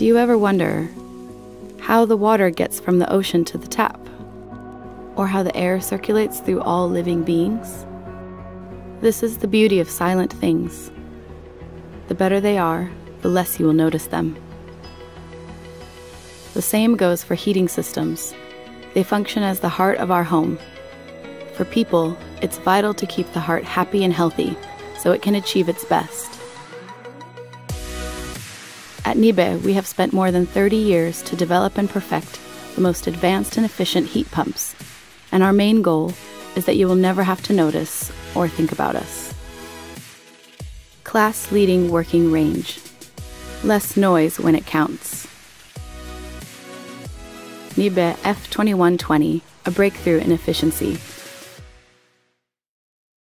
Do you ever wonder how the water gets from the ocean to the tap? Or how the air circulates through all living beings? This is the beauty of silent things. The better they are, the less you will notice them. The same goes for heating systems. They function as the heart of our home. For people, it's vital to keep the heart happy and healthy so it can achieve its best. At NIBE, we have spent more than 30 years to develop and perfect the most advanced and efficient heat pumps, and our main goal is that you will never have to notice or think about us. Class-leading working range. Less noise when it counts. NIBE F2120, a breakthrough in efficiency.